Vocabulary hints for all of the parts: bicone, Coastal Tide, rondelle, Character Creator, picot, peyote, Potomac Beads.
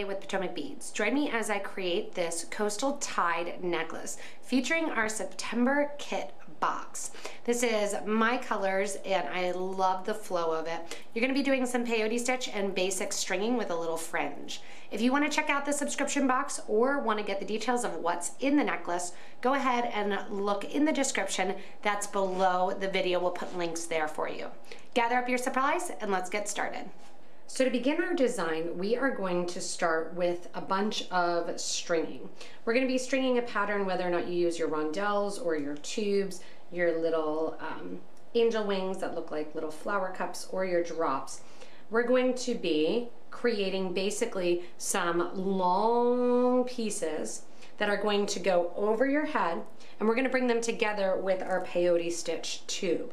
Alley with Potomac Beads. Join me as I create this Coastal Tide necklace featuring our September kit box. This is my colors and I love the flow of it. You're going to be doing some peyote stitch and basic stringing with a little fringe. If you want to check out the subscription box or want to get the details of what's in the necklace, go ahead and look in the description that's below the video. We'll put links there for you. Gather up your supplies and let's get started. So to begin our design, we are going to start with a bunch of stringing. We're going to be stringing a pattern whether or not you use your rondelles or your tubes, your little angel wings that look like little flower cups, or your drops. We're going to be creating basically some long pieces that are going to go over your head, and we're going to bring them together with our peyote stitch tube.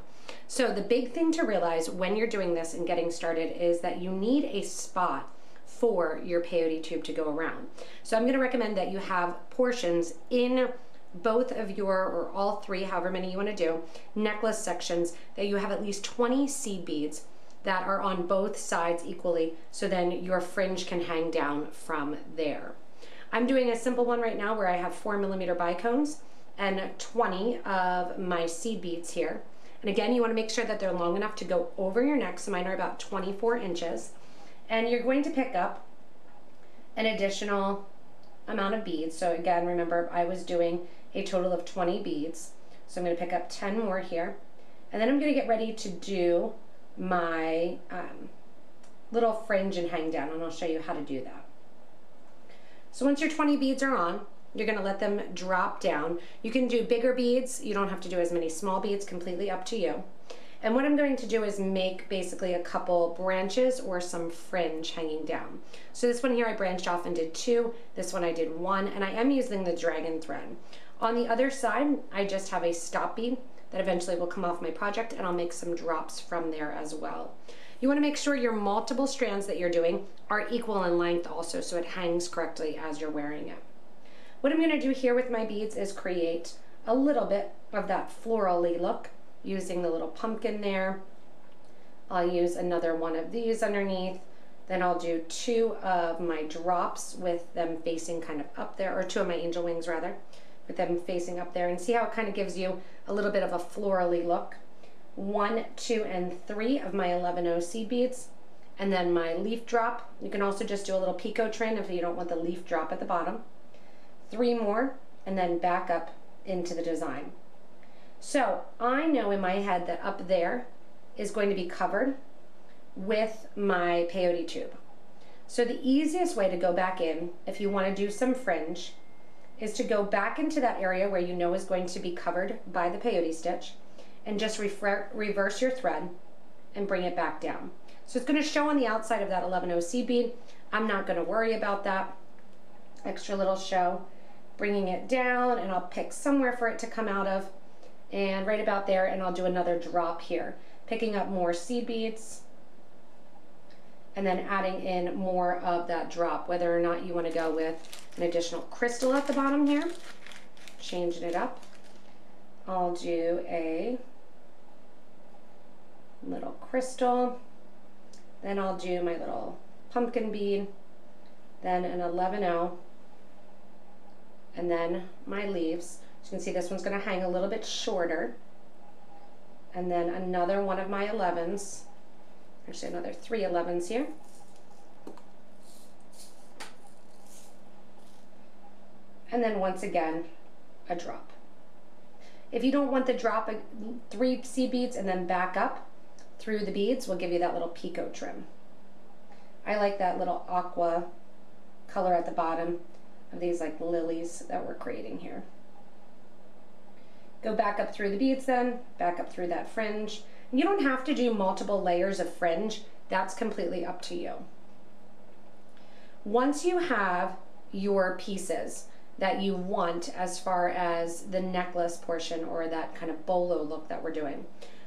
So the big thing to realize when you're doing this and getting started is that you need a spot for your peyote tube to go around. So I'm going to recommend that you have portions in both of your, or all three, however many you want to do, necklace sections, that you have at least 20 seed beads that are on both sides equally, so then your fringe can hang down from there. I'm doing a simple one right now where I have 4mm bicones and 20 of my seed beads here. And again, you want to make sure that they're long enough to go over your neck. So mine are about 24 inches. And you're going to pick up an additional amount of beads. So again, remember, I was doing a total of 20 beads. So I'm going to pick up 10 more here. And then I'm going to get ready to do my little fringe and hang down. And I'll show you how to do that. So once your 20 beads are on, you're going to let them drop down. You can do bigger beads. You don't have to do as many small beads, completely up to you. And what I'm going to do is make basically a couple branches or some fringe hanging down. So this one here I branched off and did two. This one I did one, and I am using the dragon thread. On the other side, I just have a stop bead that eventually will come off my project, and I'll make some drops from there as well. You want to make sure your multiple strands that you're doing are equal in length also, so it hangs correctly as you're wearing it. What I'm going to do here with my beads is create a little bit of that florally look using the little pumpkin there. I'll use another one of these underneath. Then I'll do two of my drops with them facing kind of up there, or two of my angel wings rather, with them facing up there, and see how it kind of gives you a little bit of a florally look. 1, 2, and 3 of my 11-0 seed beads, and then my leaf drop. You can also just do a little picot trim if you don't want the leaf drop at the bottom. 3 more, and then back up into the design. So I know in my head that up there is going to be covered with my peyote tube. So the easiest way to go back in, if you want to do some fringe, is to go back into that area where you know is going to be covered by the peyote stitch, and just reverse your thread and bring it back down. So it's going to show on the outside of that 11-0 seed bead. I'm not going to worry about that extra little show. Bringing it down, and I'll pick somewhere for it to come out of, and right about there, and I'll do another drop here, picking up more seed beads and then adding in more of that drop, whether or not you want to go with an additional crystal at the bottom here, changing it up. I'll do a little crystal, then I'll do my little pumpkin bead, then an 11-0, and then my leaves. As you can see, this one's going to hang a little bit shorter, and then another one of my 11s, actually another 3 11s here, and then once again a drop. If you don't want the drop, 3 seed beads and then back up through the beads will give you that little picot trim. I like that little aqua color at the bottom of these like lilies that we're creating here. Go back up through the beads then, back up through that fringe. You don't have to do multiple layers of fringe. That's completely up to you. Once you have your pieces that you want as far as the necklace portion or that kind of bolo look that we're doing,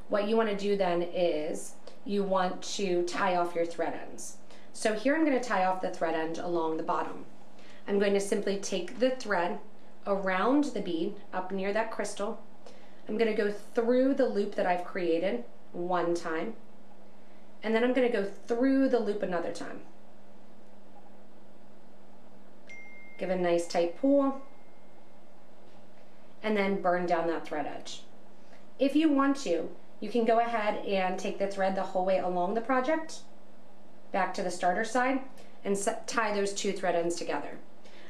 what you want to do then is you want to tie off your thread ends. So here I'm going to tie off the thread end along the bottom. I'm going to simply take the thread around the bead up near that crystal. I'm going to go through the loop that I've created one time, and then I'm going to go through the loop another time. Give a nice tight pull and then burn down that thread edge. If you want to, you can go ahead and take the thread the whole way along the project back to the starter side and tie those two thread ends together.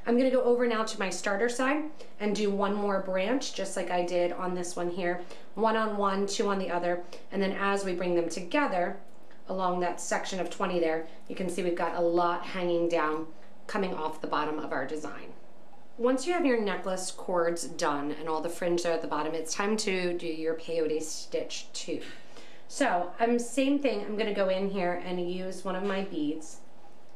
I'm going to go over now to my starter side and do one more branch, just like I did on this one here, one on one, two on the other, and then as we bring them together along that section of 20 there, you can see we've got a lot hanging down coming off the bottom of our design. Once you have your necklace cords done and all the fringe there at the bottom, it's time to do your peyote stitch too. So same thing, I'm gonna go in here and use one of my beads.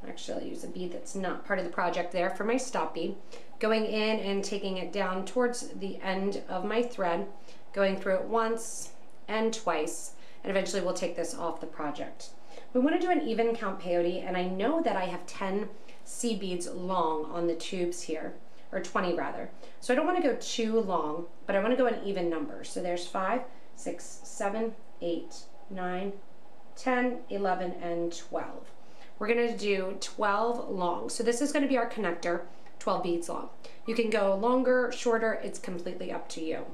Actually, I'll use a bead that's not part of the project there for my stop bead. Going in and taking it down towards the end of my thread, going through it once and twice, and eventually we'll take this off the project. We wanna do an even count peyote, and I know that I have 10 C beads long on the tubes here, or 20 rather. So I don't want to go too long, but I want to go an even number. So there's 5, 6, 7, 8, 9, 10, 11, and 12. We're going to do 12 long. So this is going to be our connector, 12 beads long. You can go longer, shorter, it's completely up to you.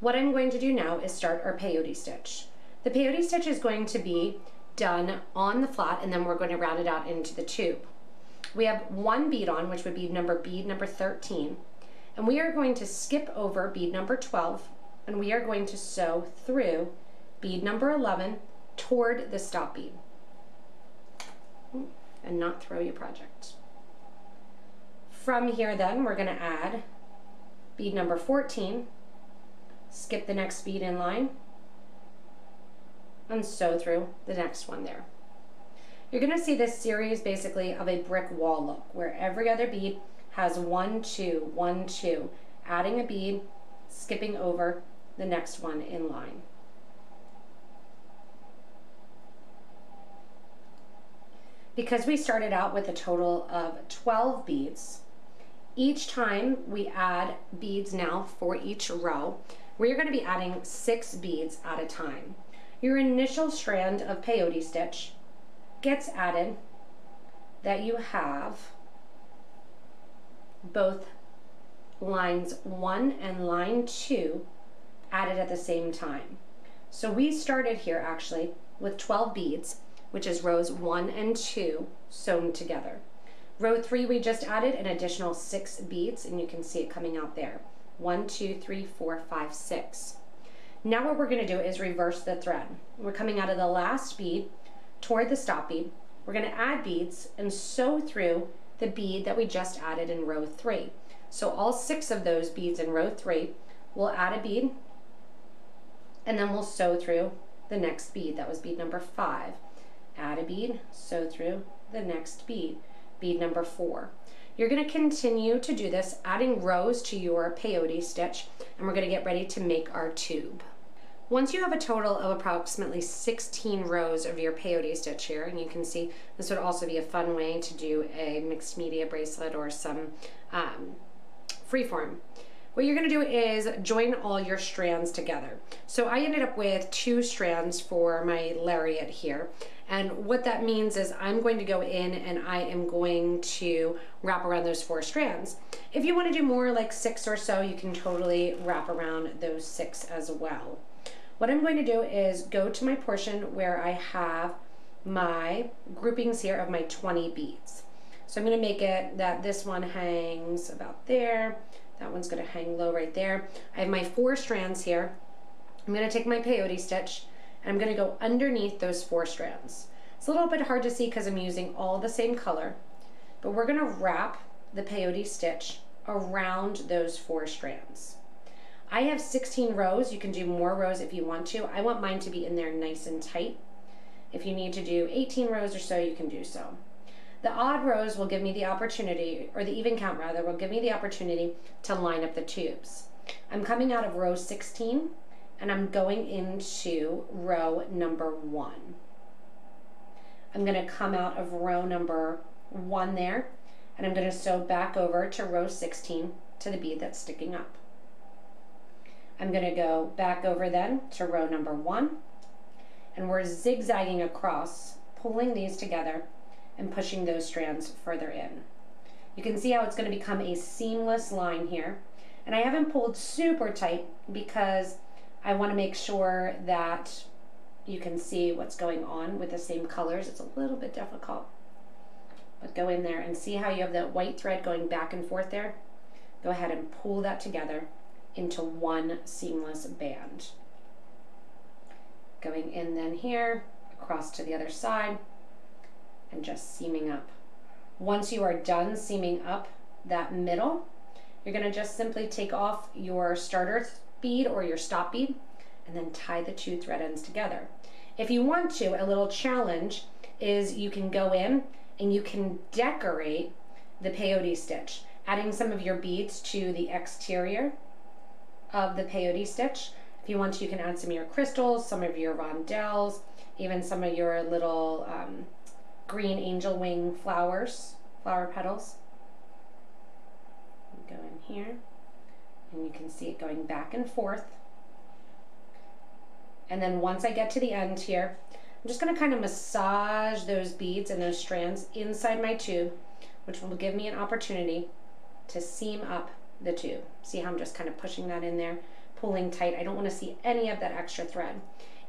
What I'm going to do now is start our peyote stitch. The peyote stitch is going to be done on the flat, and then we're going to round it out into the tube. We have one bead on, which would be bead number 13, and we are going to skip over bead number 12, and we are going to sew through bead number 11 toward the stop bead, and not throw your project. From here then, we're going to add bead number 14, skip the next bead in line, and sew through the next one there. You're going to see this series basically of a brick wall look, where every other bead has 1, 2, 1, 2, adding a bead, skipping over the next one in line. Because we started out with a total of 12 beads, each time we add beads now for each row, we're going to be adding 6 beads at a time. Your initial strand of peyote stitch gets added that you have both lines 1 and line 2 added at the same time. So we started here actually with 12 beads, which is rows 1 and 2 sewn together. Row 3, we just added an additional 6 beads, and you can see it coming out there. 1, 2, 3, 4, 5, 6. Now what we're going to do is reverse the thread. We're coming out of the last bead toward the stop bead. We're going to add beads and sew through the bead that we just added in row 3. So all 6 of those beads in row 3, we'll add a bead, and then we'll sew through the next bead. That was bead number 5. Add a bead, sew through the next bead, bead number 4. You're going to continue to do this, adding rows to your peyote stitch, and we're going to get ready to make our tube. Once you have a total of approximately 16 rows of your peyote stitch here, and you can see this would also be a fun way to do a mixed media bracelet or some freeform. What you're going to do is join all your strands together. So I ended up with 2 strands for my lariat here, and what that means is I'm going to go in and I am going to wrap around those 4 strands. If you want to do more, like 6 or so, you can totally wrap around those 6 as well. What I'm going to do is go to my portion where I have my groupings here of my 20 beads. So I'm going to make it that this one hangs about there, that one's going to hang low right there. I have my 4 strands here. I'm going to take my peyote stitch and I'm going to go underneath those 4 strands. It's a little bit hard to see because I'm using all the same color, but we're going to wrap the peyote stitch around those 4 strands. I have 16 rows. You can do more rows if you want to. I want mine to be in there nice and tight. If you need to do 18 rows or so, you can do so. The odd rows will give me the opportunity, or the even count rather, will give me the opportunity to line up the tubes. I'm coming out of row 16 and I'm going into row number 1. I'm going to come out of row number 1 there and I'm going to sew back over to row 16 to the bead that's sticking up. I'm going to go back over then to row number 1, and we're zigzagging across, pulling these together and pushing those strands further in. You can see how it's going to become a seamless line here. And I haven't pulled super tight because I want to make sure that you can see what's going on with the same colors. It's a little bit difficult, but go in there and see how you have that white thread going back and forth there. Go ahead and pull that together into one seamless band. Going in then here, across to the other side, and just seaming up. Once you are done seaming up that middle, you're going to just simply take off your starter bead or your stop bead and then tie the two thread ends together. If you want to, a little challenge is you can go in and you can decorate the peyote stitch, adding some of your beads to the exterior of the peyote stitch. If you want to, you can add some of your crystals, some of your rondelles, even some of your little green angel wing flower petals. Go in here, and you can see it going back and forth. And then once I get to the end here, I'm just going to kind of massage those beads and those strands inside my tube, which will give me an opportunity to seam up the tube. See how I'm just kind of pushing that in there, pulling tight. I don't want to see any of that extra thread.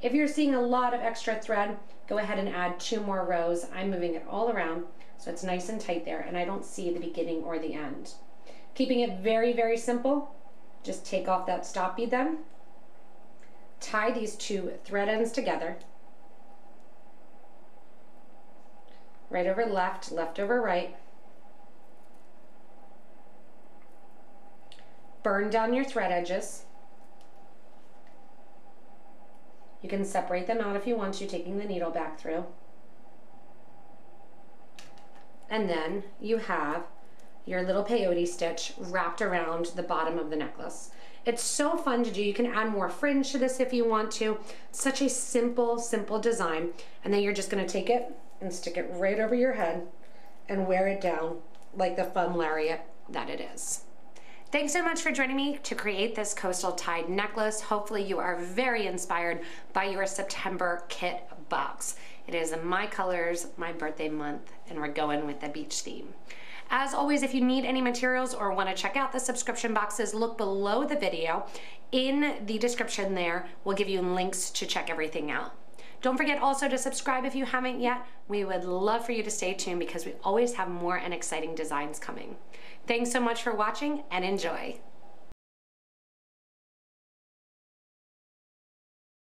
If you're seeing a lot of extra thread, go ahead and add two more rows. I'm moving it all around so it's nice and tight there, and I don't see the beginning or the end. Keeping it very, very simple, just take off that stop bead then, tie these two thread ends together, right over left, left over right, burn down your thread edges. You can separate the knot if you want to, taking the needle back through. And then you have your little peyote stitch wrapped around the bottom of the necklace. It's so fun to do. You can add more fringe to this if you want to. It's such a simple, simple design. And then you're just gonna take it and stick it right over your head and wear it down like the fun lariat that it is. Thanks so much for joining me to create this Coastal Tide necklace. Hopefully you are very inspired by your September kit box. It is my colors, my birthday month, and we're going with the beach theme. As always, if you need any materials or want to check out the subscription boxes, look below the video. In the description there, we'll give you links to check everything out. Don't forget also to subscribe if you haven't yet. We would love for you to stay tuned because we always have more and exciting designs coming. Thanks so much for watching and enjoy.